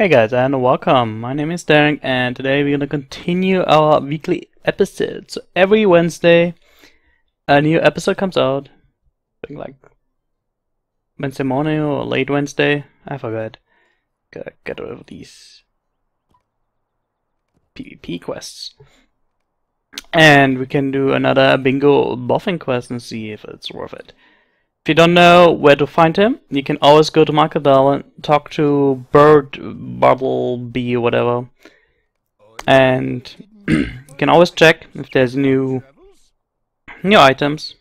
Hey guys and welcome, my name is Darenk and today we're going to continue our weekly episode. So every Wednesday a new episode comes out, I think like Wednesday morning or late Wednesday, I forgot. Gotta get rid of these PvP quests. And we can do another Bingo Boffin quest and see if it's worth it. If you don't know where to find him, you can always go to Markadell and talk to Bird, Bumblebee, whatever. And you can always check if there's new items.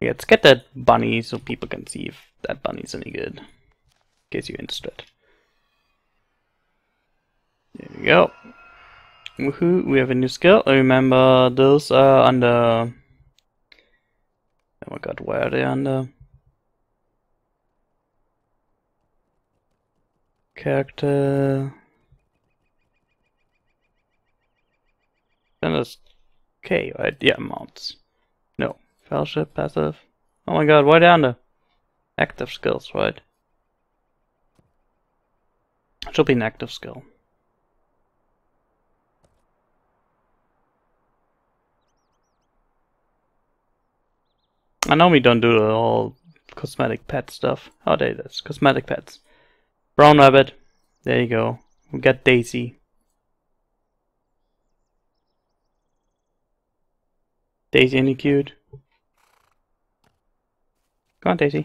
Yeah, let's get that bunny so people can see if that bunny's any good. In case you're interested. There we go. Woohoo, we have a new skill. Remember, those are under... Oh my god, where are they under? Character... Standard K, right? Yeah, mounts. No. Fellowship, passive. Oh my god, why are they under? Active skills, right? It should be an active skill. I normally don't do the whole cosmetic pet stuff. Oh, there it is. Cosmetic pets. Brown rabbit. There you go. We got Daisy. Daisy, any cute? Come on, Daisy.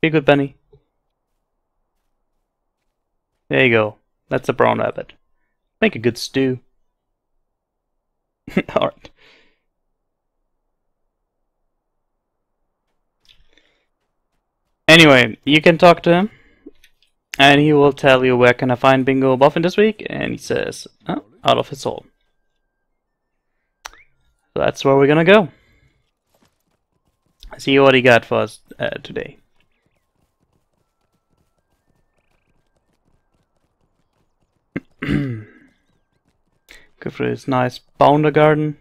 Be a good bunny. There you go. That's a brown rabbit. Make a good stew. Alright. Anyway, you can talk to him, and he will tell you where can I find Bingo Boffin this week, and he says, oh, out of his soul. So that's where we're gonna go. See what he got for us today. Go for his nice bounder garden.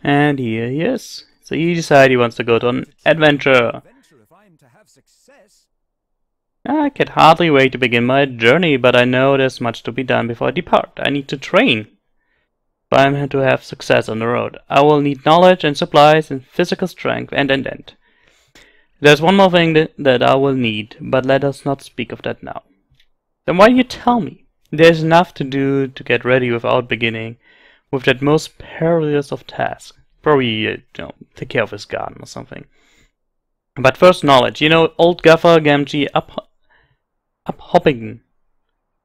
And here he is. So he decides he wants to go to an adventure. I can hardly wait to begin my journey, but I know there's much to be done before I depart. I need to train. But I'm to have success on the road. I will need knowledge and supplies and physical strength and. There's one more thing that I will need, but let us not speak of that now. Then why do you tell me? There's enough to do to get ready without beginning with that most perilous of tasks. Probably, take care of his garden or something. But first, knowledge. You know, old Gaffer Gamgee up Hoppington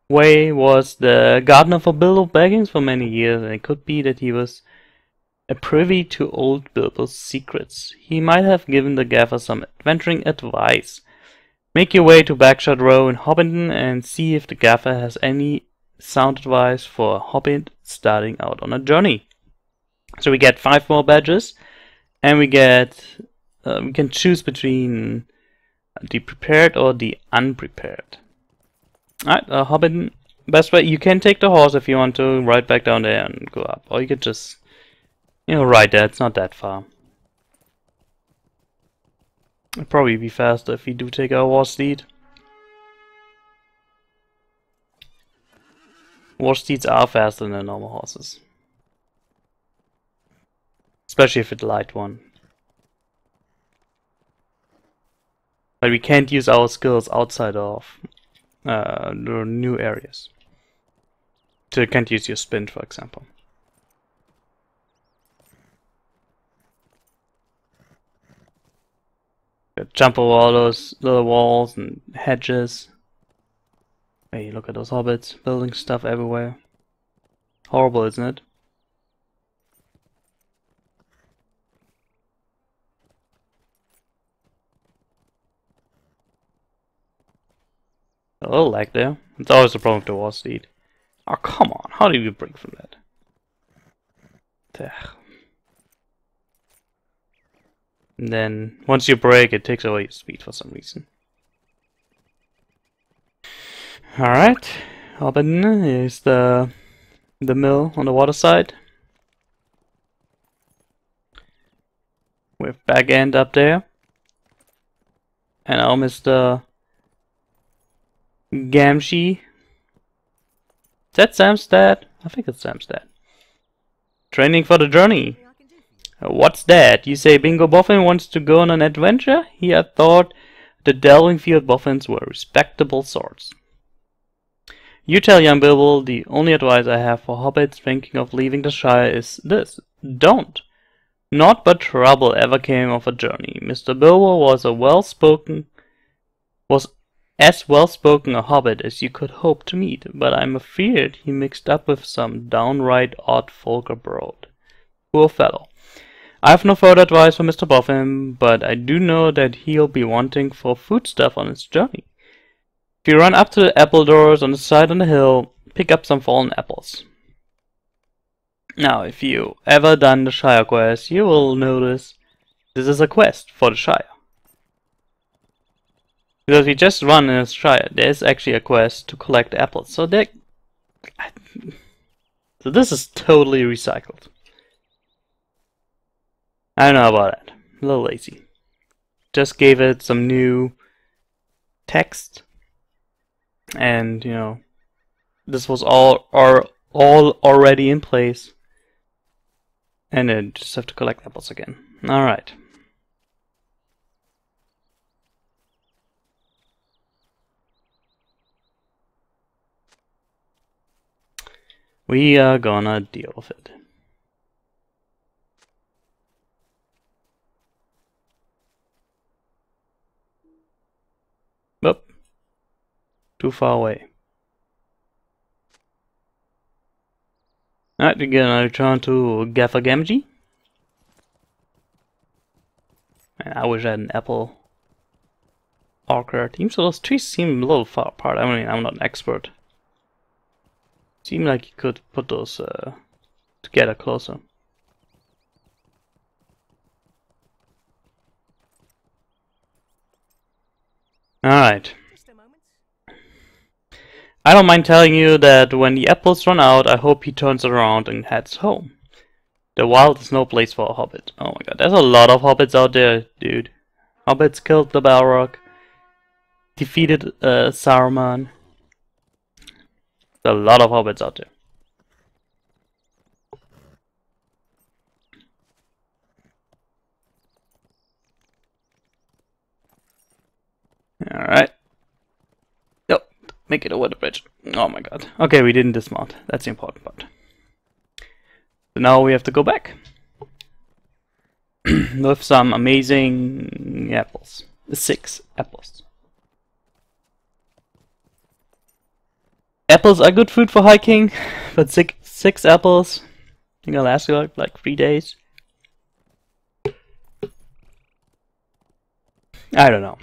way was the gardener for Bilbo Baggins for many years, and it could be that he was a privy to old Bilbo's secrets. He might have given the Gaffer some adventuring advice. Make your way to Bagshot Row in Hoppington and see if the Gaffer has any sound advice for a hobbit starting out on a journey. So we get 5 more badges, and we get we can choose between the prepared or the unprepared. Alright, Hobbit, best way, you can take the horse if you want to, ride back down there and go up, or you could just, ride there. It's not that far. It'd probably be faster if we do take our war steed. War steeds are faster than normal horses. Especially if it's a light one. But we can't use our skills outside of the new areas. So you can't use your spin, for example. You jump over all those little walls and hedges. Hey, look at those hobbits building stuff everywhere. Horrible, isn't it? A little lag there. It's always a problem with the war steed. Oh, come on. How do you break from that? There. And then, once you break, it takes away your speed for some reason. Alright, Hobbin is the the mill on the water side, with back end up there, and our Mr. Gamgee. Is that Sam's dad? I think it's Sam's dad. Training for the journey. What's that? You say Bingo Boffin wants to go on an adventure? He had thought the Delving Field Boffins were respectable sorts. You tell young Bilbo the only advice I have for hobbits thinking of leaving the Shire is this. Don't. Naught but trouble ever came of a journey. Mr. Bilbo was as well-spoken a hobbit as you could hope to meet, but I'm afraid he mixed up with some downright odd folk abroad. Poor fellow. I have no further advice for Mr. Boffin, but I do know that he'll be wanting for foodstuff on his journey. If you run up to the apple doors on the side on the hill, pick up some fallen apples. Now, if you ever done the Shire quest, you will notice this is a quest for the Shire. Because we just run in the Shire, there's actually a quest to collect apples. So this is totally recycled. I don't know about that. A little lazy. Just gave it some new text, and you know, this was all already in place, and then just have to collect apples again. All right. We are gonna deal with it. Too far away. Alright, we're gonna return to Gaffer Gamgee. Man, I wish I had an apple orchard. Even so, those trees seem a little far apart. I mean, I'm not an expert. Seemed like you could put those together closer. Alright. I don't mind telling you that when the apples run out, I hope he turns around and heads home. The wild is no place for a hobbit. Oh my god, there's a lot of hobbits out there, dude. Hobbits killed the Balrog, defeated Saruman. There's a lot of hobbits out there. Alright. Make it over the bridge. Oh my god. Okay, we didn't dismount. That's the important part. So now we have to go back. With some amazing apples. 6 apples. Apples are good food for hiking, but six apples, I think I'll last you like 3 days. I don't know.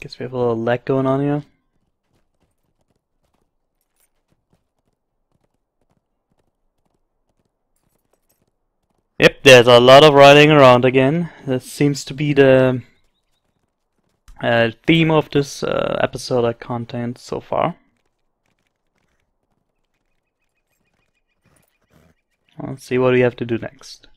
Guess we have a little lag going on here. Yep, there's a lot of riding around again. This seems to be the theme of this episode of content so far. Let's see what we have to do next.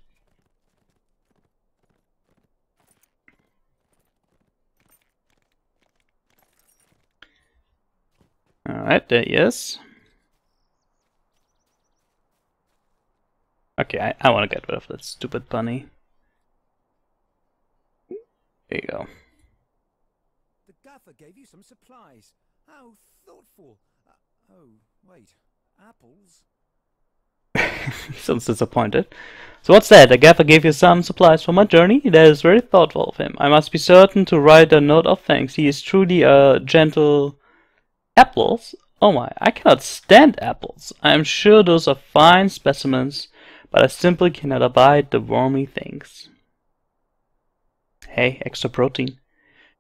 Alright, there he is. Okay, I want to get rid of that stupid bunny. There you go. The gaffer gave you some supplies. How thoughtful. Oh, wait. Apples? He sounds disappointed. So what's that? The gaffer gave you some supplies for my journey? That is very thoughtful of him. I must be certain to write a note of thanks. He is truly a gentle... Apples? Oh my, I cannot stand apples. I am sure those are fine specimens, but I simply cannot abide the wormy things. Hey, extra protein.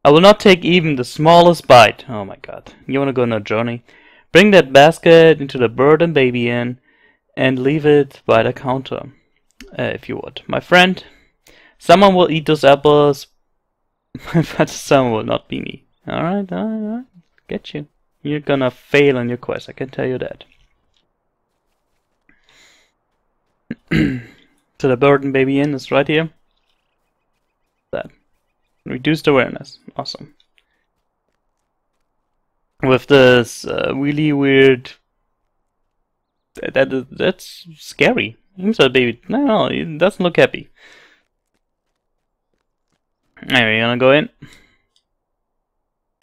I will not take even the smallest bite. Oh my god, you wanna go on a journey? Bring that basket into the Bird and Baby Inn and leave it by the counter, if you would. My friend, someone will eat those apples, but someone will not be me. Alright. Get you. You're gonna fail on your quest, I can tell you that. So the Bird and Baby Inn is right here. That. Reduced awareness. Awesome. With this really weird... That's scary. He's a baby. No, he doesn't look happy. Anyway, gonna go in.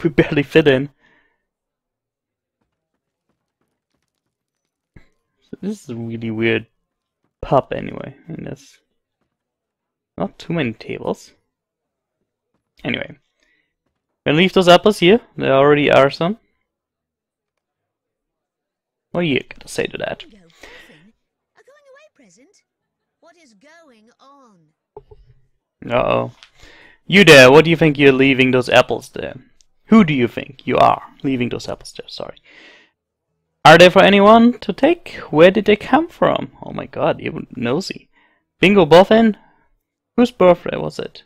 We barely fit in. So this is a really weird pub anyway, and there's not too many tables. Anyway, we'll leave those apples here. There already are some. What are you gonna say to that? Bingo Boffin, a going away present? What is going on? Uh-oh. You there, what do you think you're leaving those apples there? Who do you think you are leaving those apples there? Sorry. Are they for anyone to take? Where did they come from? Oh my god, you're nosy. Bingo Boffin? Whose birthday was it?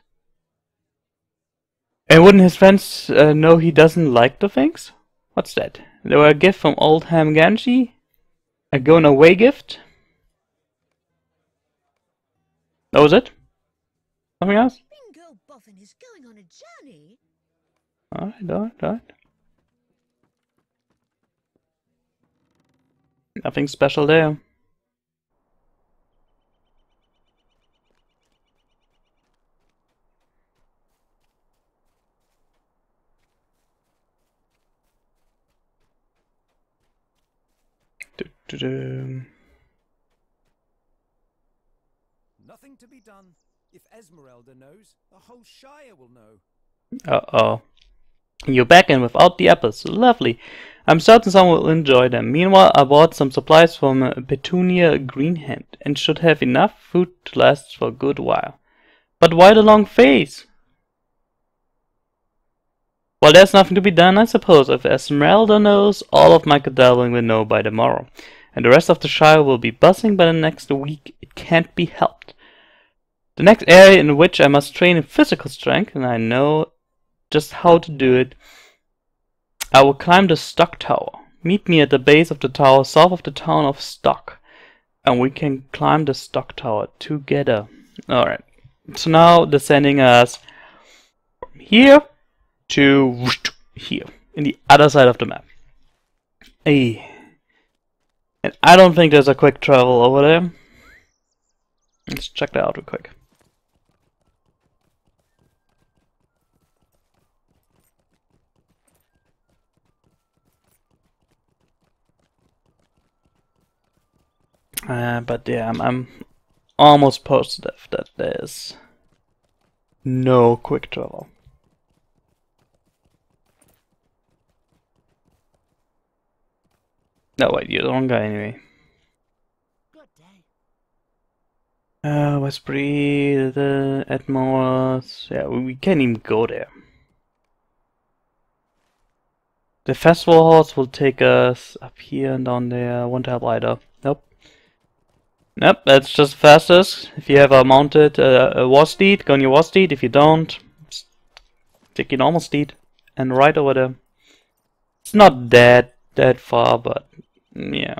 And wouldn't his friends know he doesn't like the things? What's that? They were a gift from old Ham Ganji? A going away gift? That was it? Something else? Bingo Boffin is going on a journey. Alright. Nothing special there. Nothing to be done. If Esmeralda knows, the whole Shire will know. Uh-oh. You're back in without the apples. Lovely. I'm certain someone will enjoy them. Meanwhile, I bought some supplies from Petunia Greenhand and should have enough food to last for a good while. But why the long face? Well, there's nothing to be done, I suppose. If Esmeralda knows, all of Michael Delving will know by tomorrow. And the rest of the Shire will be buzzing by the next week. It can't be helped. The next area in which I must train in physical strength, and I know just how to do it, I will climb the Stock Tower. Meet me at the base of the tower south of the town of Stock, and we can climb the Stock Tower together. Alright, so now they're sending us from here to here, in the other side of the map. Hey. And I don't think there's a quick travel over there. Let's check that out real quick. But yeah, I'm almost positive that there's no quick travel. No, wait, you're the wrong guy anyway. West Bree, the Edmore's. Yeah, we can't even go there. The Festival Halls will take us up here and down there. Won't help either. Nope. Nope, that's just fastest. If you have a mounted war steed, go on your war steed. If you don't, take your normal steed and ride over there. It's not that far, but yeah.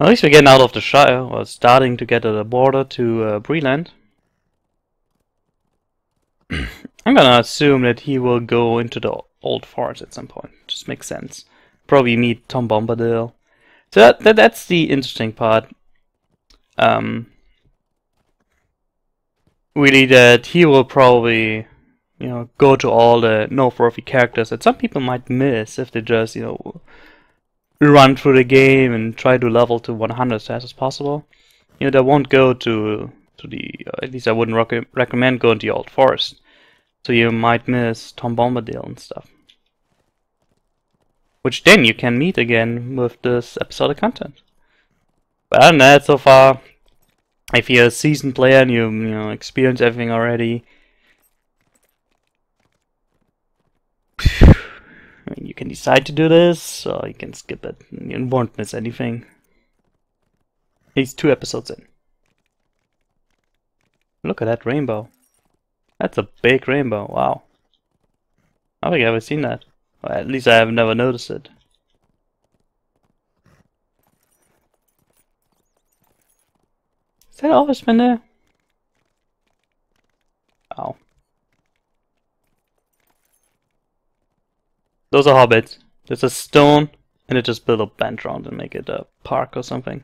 At least we're getting out of the Shire, or starting to get at the border to Breeland. I'm gonna assume that he will go into the old forest at some point. Just makes sense. Probably meet Tom Bombadil. So that's the interesting part. Really, that he will probably, you know, go to all the noteworthy characters that some people might miss if they just, you know, run through the game and try to level to 100 as fast as possible. You know, they won't go to the, at least I wouldn't recommend going to the Old Forest. So you might miss Tom Bombadil and stuff. Which then you can meet again with this episode of content. But other than that, so far, if you're a seasoned player and you know, experience everything already, you can decide to do this, or you can skip it. You won't miss anything. These 2 episodes in. Look at that rainbow. That's a big rainbow, wow. I don't think I've ever seen that. Well, at least I have never noticed it. Is that an officeman there? Oh. Those are hobbits. There's a stone, and it just build a bench around and make it a park or something.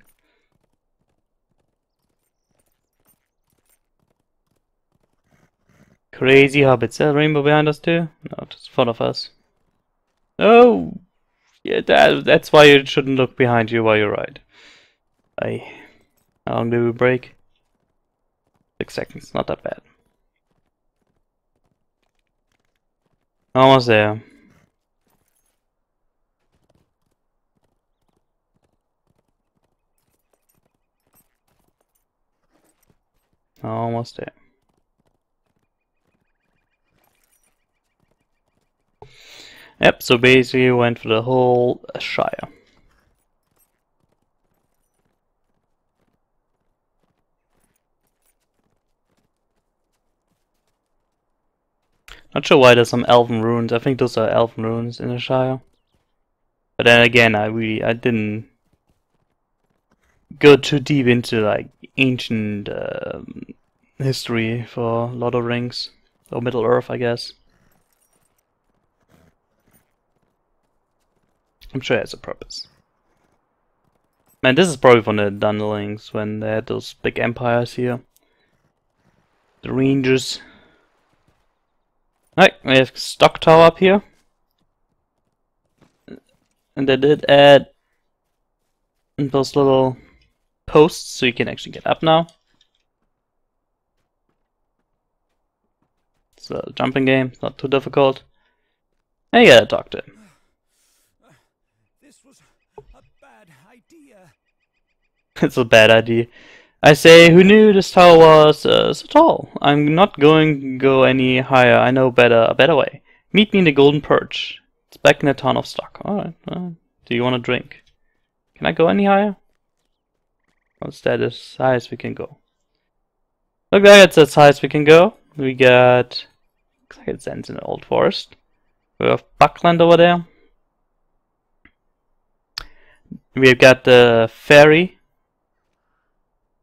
Crazy hobbits. Is there a rainbow behind us too? No, just in front of us. Oh! Yeah, that's why you shouldn't look behind you while you ride. How long do we break? 6 seconds, not that bad. Almost there. Almost there. Yep, so basically we went for the whole Shire. Not sure why there's some elven runes. I think those are elven runes in the Shire. But then again, I didn't go too deep into like ancient history for Lord of the Rings or Middle Earth, I guess. I'm sure it has a purpose. Man, this is probably from the Dunderlings when they had those big empires here. The Rangers. Alright, we have Stock Tower up here. And they did add those little posts so you can actually get up now. It's a jumping game, it's not too difficult. And you gotta talk to him. It's a bad idea. I say, who knew this tower was so tall? I'm not going to go any higher. I know a better way. Meet me in the Golden Perch. It's back in the town of Stock. Alright, do you want a drink? Can I go any higher? What's that as high as we can go? Look, that's as high as we can go. We got... looks like it ends in the Old Forest. We have Buckland over there. We've got the ferry.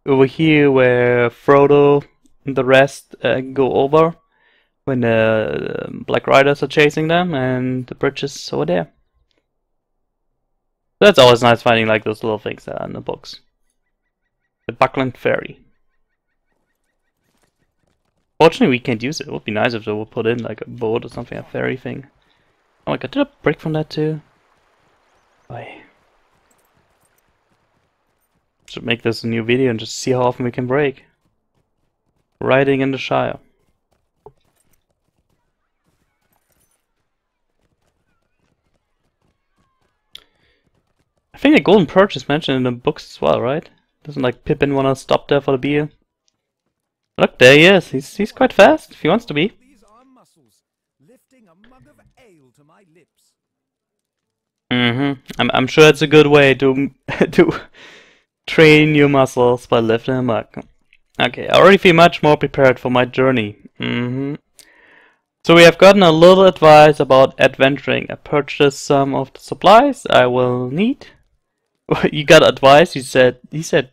Over here where Frodo and the rest go over when the Black Riders are chasing them, and the bridge is over there. That's always nice finding like those little things that are in the books. The Buckland Ferry. Fortunately we can't use it. It would be nice if they would put in like a boat or something, a ferry thing. Oh my god, did I break from that too? Bye. Should make this a new video and just see how often we can break. Riding in the Shire. I think the Golden Perch is mentioned in the books as well, right? Doesn't like Pippin wanna stop there for the beer? Look, there he is. He's quite fast if he wants to be. Mm-hmm. I'm sure it's a good way to train your muscles by lifting them up. Okay, I already feel much more prepared for my journey. So we have gotten a little advice about adventuring. I purchased some of the supplies I will need. You got advice, he said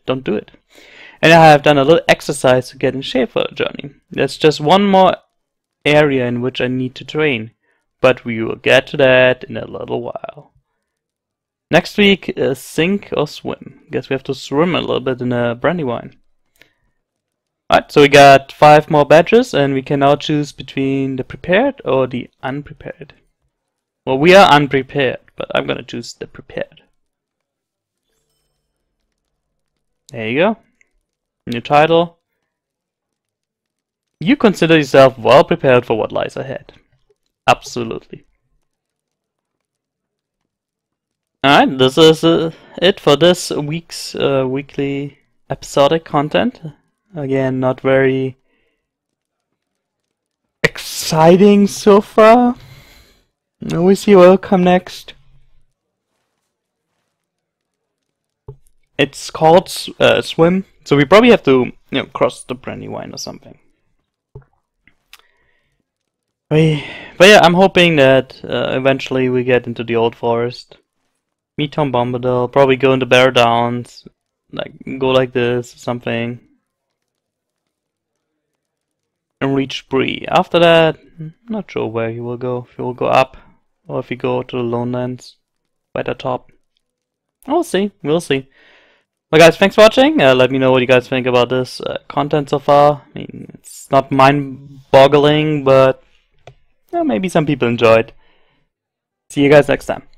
don't do it. And I have done a little exercise to get in shape for the journey. There's just one more area in which I need to train, but we will get to that in a little while. Next week, sink or swim. Guess we have to swim a little bit in a Brandywine. Alright, so we got 5 more badges, and we can now choose between the prepared or the unprepared. Well, we are unprepared, but I'm gonna choose the prepared. There you go. New title. You consider yourself well prepared for what lies ahead. Absolutely. Alright, this is it for this week's weekly episodic content. Again, not very exciting so far. We'll see what will come next. It's called Swim, so we probably have to cross the Brandywine or something. But But yeah, I'm hoping that eventually we get into the Old Forest. Meet Tom Bombadil, probably go into Bear Downs, like go like this or something. And reach Bree. After that, I'm not sure where he will go. If he will go up or if he go to the Lonelands, right at top. We'll see, we'll see. Well guys, thanks for watching. Let me know what you guys think about this content so far. I mean, it's not mind-boggling, but maybe some people enjoyed. See you guys next time.